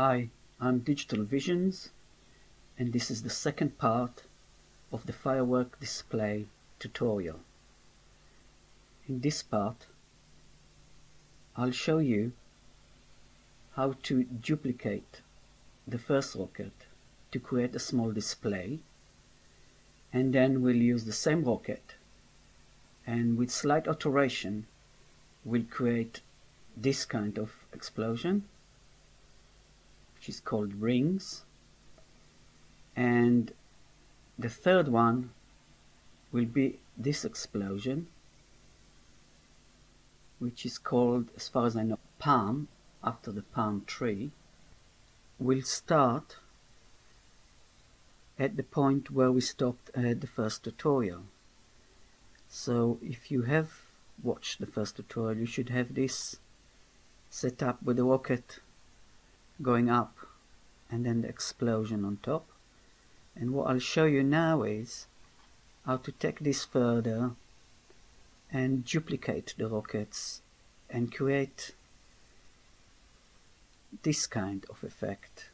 Hi, I'm Digital Visions, and this is the second part of the firework display tutorial. In this part, I'll show you how to duplicate the first rocket to create a small display, and then we'll use the same rocket, and with slight alteration, we'll create this kind of explosion, which is called rings, and the third one will be this explosion, which is called, as far as I know, palm, after the palm tree. We'll start at the point where we stopped at the first tutorial. So if you have watched the first tutorial, you should have this set up with the rocket going up and then the explosion on top. And what I'll show you now is how to take this further and duplicate the rockets and create this kind of effect.